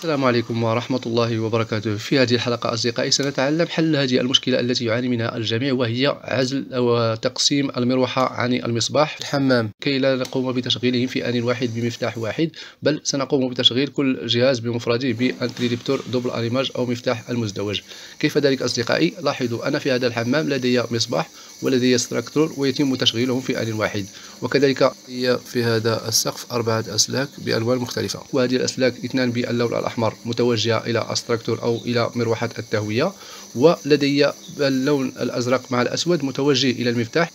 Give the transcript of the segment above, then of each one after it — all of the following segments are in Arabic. السلام عليكم ورحمة الله وبركاته. في هذه الحلقة أصدقائي سنتعلم حل هذه المشكلة التي يعاني منها الجميع، وهي عزل أو تقسيم المروحة عن المصباح في الحمام، كي لا نقوم بتشغيلهم في آن واحد بمفتاح واحد، بل سنقوم بتشغيل كل جهاز بمفرده بانتريديبتور دوبل أريماج أو مفتاح المزدوج. كيف ذلك أصدقائي؟ لاحظوا أنا في هذا الحمام لدي مصباح ولدي ستراكتور ويتم تشغيلهم في آن واحد، وكذلك هي في هذا السقف 4 أسلاك بألوان مختلفة، وهذه الأسلاك 2 باللون الأحمر متوجهة إلى أستراكتور أو إلى مروحة التهوية، ولدي اللون الأزرق مع الأسود متوجه إلى المفتاح.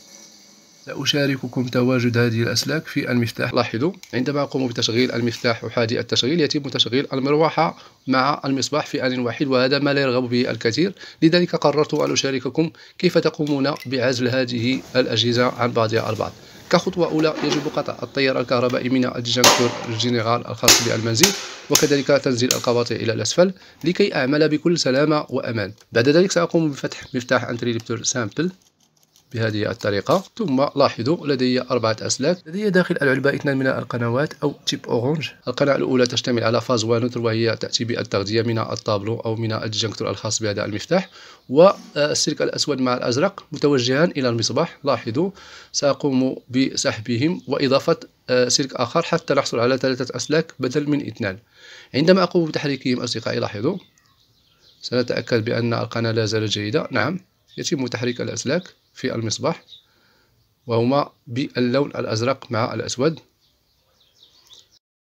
سأشارككم تواجد هذه الأسلاك في المفتاح. لاحظوا عندما أقوم بتشغيل المفتاح وحادي التشغيل يتم تشغيل المروحة مع المصباح في آن واحد، وهذا ما لا يرغب به الكثير، لذلك قررت أن أشارككم كيف تقومون بعزل هذه الأجهزة عن بعضها البعض. كخطوة أولى يجب قطع التيار الكهربائي من الديجنكتور الجنرال الخاص بالمنزل، وكذلك تنزيل القواطع إلى الأسفل لكي أعمل بكل سلامة وأمان. بعد ذلك سأقوم بفتح مفتاح انتريديبتور سامبل بهذه الطريقة. ثم لاحظوا لدي 4 أسلاك، لدي داخل العلبة 2 من القنوات أو تيب أورانج. القناة الأولى تشتمل على فاز ونوتر، وهي تأتي بالتغذية من الطابلو أو من الديجنكتور الخاص بهذا المفتاح، والسلك الأسود مع الأزرق متوجهان إلى المصباح. لاحظوا سأقوم بسحبهم وإضافة سلك آخر حتى نحصل على 3 أسلاك بدل من 2. عندما أقوم بتحريكهم أصدقائي لاحظوا سنتأكد بأن القناة لا زالت جيدة. نعم يتم تحريك الأسلاك في المصباح وهما باللون الأزرق مع الأسود.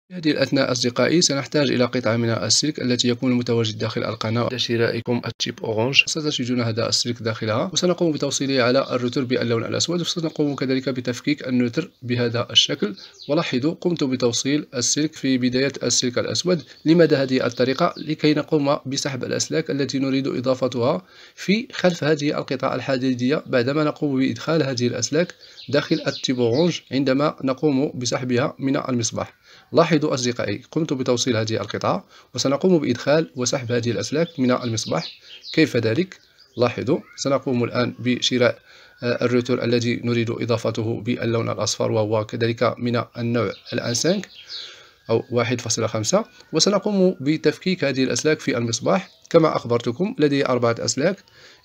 في هذه الأثناء أصدقائي سنحتاج إلى قطعة من السلك التي يكون متواجد داخل القناة عند شرائكم التيب أورانج، ستجدون هذا السلك داخلها، وسنقوم بتوصيله على الروتر باللون الأسود، وسنقوم كذلك بتفكيك الروتر بهذا الشكل. ولاحظوا قمت بتوصيل السلك في بداية السلك الأسود. لماذا هذه الطريقة؟ لكي نقوم بسحب الأسلاك التي نريد إضافتها في خلف هذه القطعة الحديدية، بعدما نقوم بإدخال هذه الأسلاك داخل التيب أورانج عندما نقوم بسحبها من المصباح. لاحظوا أصدقائي قمت بتوصيل هذه القطعة، وسنقوم بإدخال وسحب هذه الأسلاك من المصباح. كيف ذلك؟ لاحظوا سنقوم الآن بشراء الروتر الذي نريد إضافته باللون الأصفر، وهو كذلك من النوع الآن 5 أو 1.5، وسنقوم بتفكيك هذه الأسلاك في المصباح. كما أخبرتكم لدي 4 أسلاك،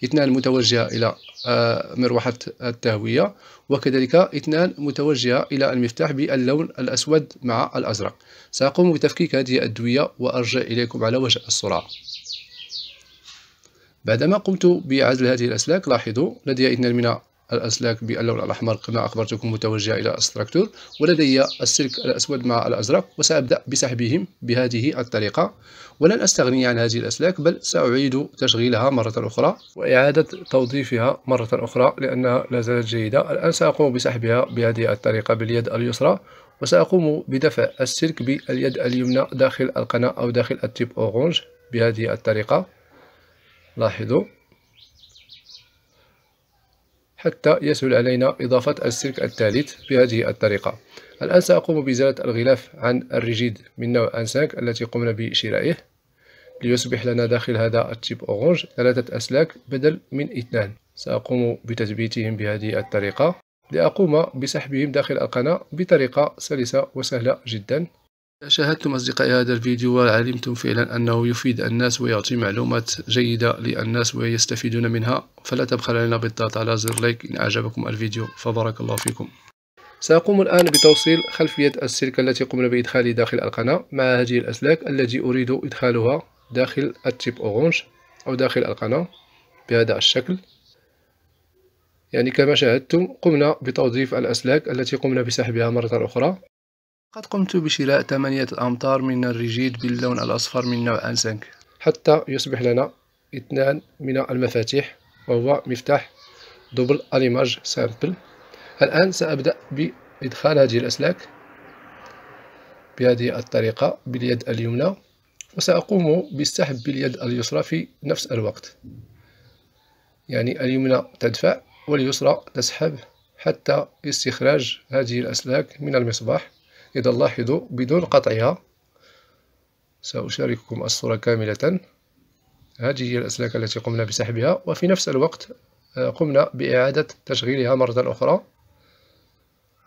2 متوجهة إلى مروحة التهوية، وكذلك 2 متوجهة إلى المفتاح باللون الأسود مع الأزرق. سأقوم بتفكيك هذه الأدوية وأرجع إليكم على وجه السرعة. بعدما قمت بعزل هذه الأسلاك لاحظوا لدي 2 من الأسلاك باللون الأحمر كما أخبرتكم متوجهة إلى الستراكتور، ولدي السلك الأسود مع الأزرق، وسأبدأ بسحبهم بهذه الطريقة. ولن أستغني عن هذه الأسلاك، بل سأعيد تشغيلها مرة أخرى وإعادة توظيفها مرة أخرى لأنها لا زالت جيدة. الآن سأقوم بسحبها بهذه الطريقة باليد اليسرى، وسأقوم بدفع السلك باليد اليمنى داخل القناة أو داخل التيب أورانج بهذه الطريقة. لاحظوا حتى يسهل علينا إضافة السلك الثالث بهذه الطريقة. الآن سأقوم بإزالة الغلاف عن الريجيد من نوع أنسانك التي قمنا بشرائه، ليصبح لنا داخل هذا التيب أورانج 3 أسلاك بدل من 2. سأقوم بتثبيتهم بهذه الطريقة لأقوم بسحبهم داخل القناة بطريقة سلسة وسهلة جدا. إذا شاهدتم أصدقائي هذا الفيديو وعلمتم فعلا أنه يفيد الناس ويعطي معلومات جيدة للناس ويستفيدون منها، فلا تبخلوا علينا بالضغط على زر لايك إن أعجبكم الفيديو، فبارك الله فيكم. سأقوم الآن بتوصيل خلفية السلك التي قمنا بإدخالها داخل القناة مع هذه الأسلاك التي أريد إدخالها داخل التيب أورانج أو داخل القناة بهذا الشكل. يعني كما شاهدتم قمنا بتوظيف الأسلاك التي قمنا بسحبها مرة أخرى. قد قمت بشراء 8 أمتار من الريجيد باللون الأصفر من نوع أنسانك، حتى يصبح لنا 2 من المفاتيح وهو مفتاح دوبل أريماج سامبل. الآن سأبدأ بإدخال هذه الأسلاك بهذه الطريقة باليد اليمنى، وسأقوم بالسحب باليد اليسرى في نفس الوقت، يعني اليمنى تدفع واليسرى تسحب حتى استخراج هذه الأسلاك من المصباح. إذا لاحظوا بدون قطعها، سأشارككم الصورة كاملة. هذه هي الأسلاك التي قمنا بسحبها، وفي نفس الوقت قمنا بإعادة تشغيلها مرة أخرى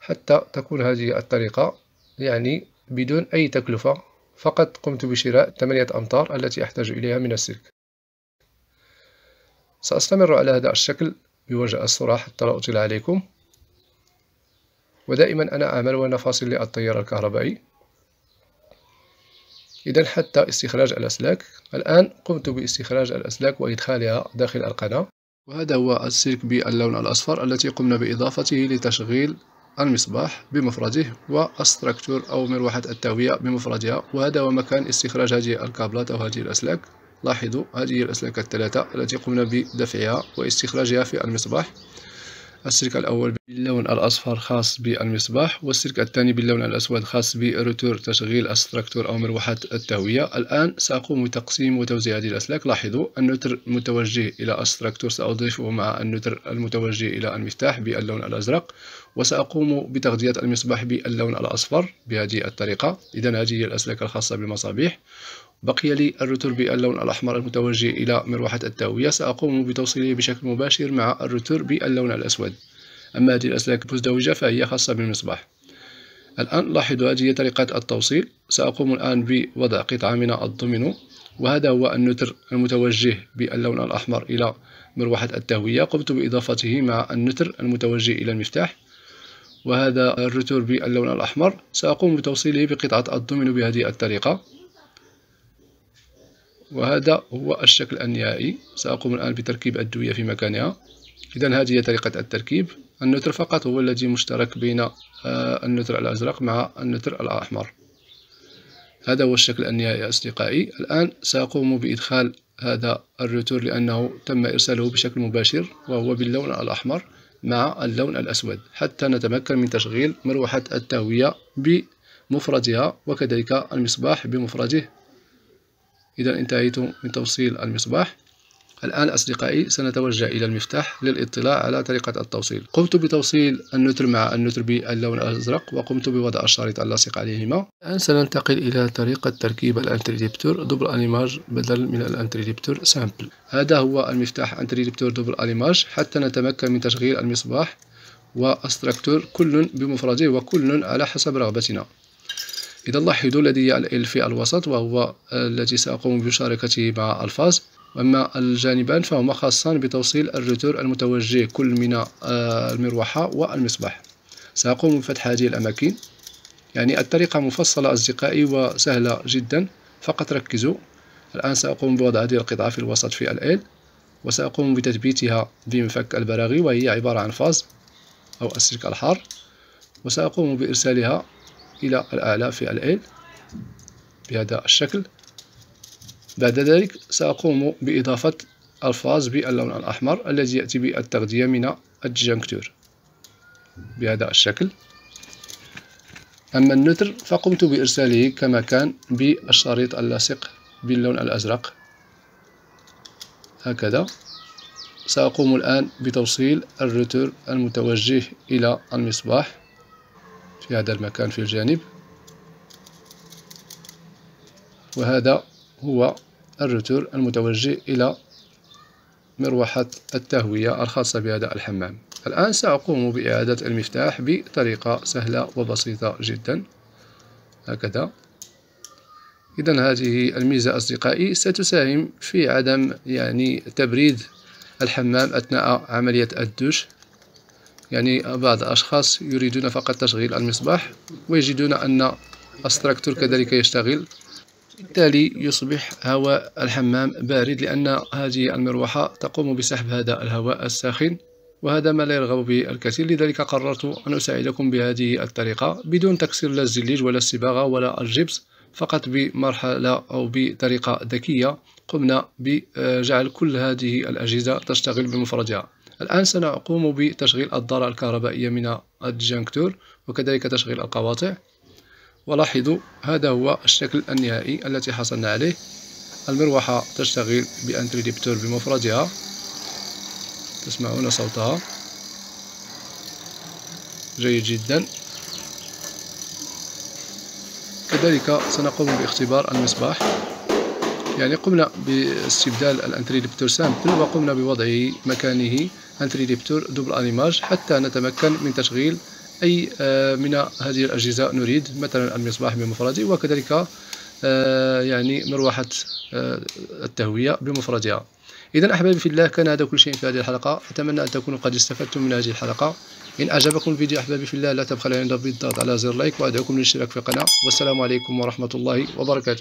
حتى تكون هذه الطريقة يعني بدون أي تكلفة فقط قمت بشراء 8 أمتار التي أحتاج إليها من السلك. سأستمر على هذا الشكل بوجه الصورة حتى لا أطيل عليكم. ودائما أنا أعمل وأنا فاصل للتيار الكهربائي. إذا حتى استخراج الأسلاك، الآن قمت باستخراج الأسلاك وإدخالها داخل القناة، وهذا هو السلك باللون الأصفر التي قمنا بإضافته لتشغيل المصباح بمفرده والستراكتور أو مروحة التهوية بمفردها، وهذا هو مكان استخراج هذه الكابلات أو هذه الأسلاك. لاحظوا هذه الأسلاك الثلاثة التي قمنا بدفعها واستخراجها في المصباح. السلك الأول باللون الأصفر خاص بالمصباح، والسلك الثاني باللون الأسود خاص بروتور تشغيل الستراكتور أو مروحة التهوية. الآن سأقوم بتقسيم وتوزيع هذه الأسلاك. لاحظوا النتر متوجه إلى الستراكتور سأضيفه مع النتر المتوجه إلى المفتاح باللون الأزرق، وسأقوم بتغذية المصباح باللون الأصفر بهذه الطريقة. إذا هذه هي الأسلاك الخاصة بالمصابيح. بقي لي الروتور باللون الأحمر المتوجه إلى مروحة التهوية، سأقوم بتوصيله بشكل مباشر مع الروتور باللون الأسود. أما هذه الأسلاك المزدوجة فهي خاصة بالمصباح. الآن لاحظوا هذه طريقة التوصيل. سأقوم الآن بوضع قطعة من الدومينو، وهذا هو النتر المتوجه باللون الأحمر إلى مروحة التهوية، قمت بإضافته مع النتر المتوجه إلى المفتاح، وهذا الروتور باللون الأحمر. سأقوم بتوصيله بقطعة الدومينو بهذه الطريقة، وهذا هو الشكل النهائي. سأقوم الآن بتركيب الدوية في مكانها. إذا هذه هي طريقة التركيب. النتر فقط هو الذي مشترك بين النتر الأزرق مع النتر الأحمر. هذا هو الشكل النهائي يا أصدقائي. الآن سأقوم بإدخال هذا الروتور لأنه تم إرساله بشكل مباشر وهو باللون الأحمر مع اللون الأسود، حتى نتمكن من تشغيل مروحة التهوية بمفردها وكذلك المصباح بمفرده. إذا انتهيت من توصيل المصباح. الآن أصدقائي سنتوجه إلى المفتاح للإطلاع على طريقة التوصيل. قمت بتوصيل النتر مع النتر باللون الأزرق، وقمت بوضع الشريط اللاصق عليهما. الآن سننتقل إلى طريقة تركيب الانتريديبتور دبل أليماج بدلا من الانتريديبتور سامبل. هذا هو المفتاح انتريديبتور دبل أليماج، حتى نتمكن من تشغيل المصباح والاستراكتور كل بمفرده وكل على حسب رغبتنا. إذا لاحظوا لدي الإل في الوسط وهو الذي سأقوم بمشاركته مع الفاز، وأما الجانبان فهما خاصان بتوصيل الروتور المتوجه كل من المروحة والمصباح. سأقوم بفتح هذه الأماكن. يعني الطريقة مفصلة أصدقائي وسهلة جدا، فقط ركزوا. الآن سأقوم بوضع هذه القطعة في الوسط في الإل، وسأقوم بتثبيتها بمفك البراغي وهي عبارة عن فاز أو السلك الحار، وسأقوم بإرسالها إلى الأعلى في الإل بهذا الشكل. بعد ذلك سأقوم بإضافة الفاز باللون الأحمر الذي يأتي بالتغذية من الجنكتور بهذا الشكل. أما النتر فقمت بإرساله كما كان بالشريط اللاصق باللون الأزرق هكذا. سأقوم الآن بتوصيل الروتور المتوجه إلى المصباح في هذا المكان في الجانب، وهذا هو الروتور المتوجه إلى مروحة التهوية الخاصة بهذا الحمام. الآن سأقوم بإعادة المفتاح بطريقة سهلة وبسيطة جدا هكذا. إذا هذه الميزة أصدقائي ستساهم في عدم تبريد الحمام أثناء عملية الدوش. يعني بعض الأشخاص يريدون فقط تشغيل المصباح ويجدون أن الستراكتور كذلك يشتغل، بالتالي يصبح هواء الحمام بارد لأن هذه المروحة تقوم بسحب هذا الهواء الساخن، وهذا ما لا يرغب به الكثير. لذلك قررت أن أساعدكم بهذه الطريقة بدون تكسير لا الزليج ولا الصباغة ولا الجبس، فقط بمرحلة أو بطريقة ذكية قمنا بجعل كل هذه الأجهزة تشتغل بمفردها. الآن سنقوم بتشغيل الدارة الكهربائية من الجنكتور وكذلك تشغيل القواطع. ولاحظوا هذا هو الشكل النهائي التي حصلنا عليه. المروحة تشتغل بانتريديبتور بمفردها، تسمعون صوتها جيد جدا. كذلك سنقوم باختبار المصباح. يعني قمنا باستبدال الانتريديبتور سامبل وقمنا بوضعه مكانه انتريديبتور دبل أليماج، حتى نتمكن من تشغيل أي من هذه الأجهزة نريد، مثلا المصباح بمفرده وكذلك يعني مروحة التهوية بمفردها. إذا أحبابي في الله، كان هذا كل شيء في هذه الحلقة، أتمنى أن تكونوا قد استفدتم من هذه الحلقة. إن أعجبكم الفيديو أحبابي في الله لا تبخلوا عند بالضغط على زر لايك، وأدعوكم للاشتراك في القناة، والسلام عليكم ورحمة الله وبركاته.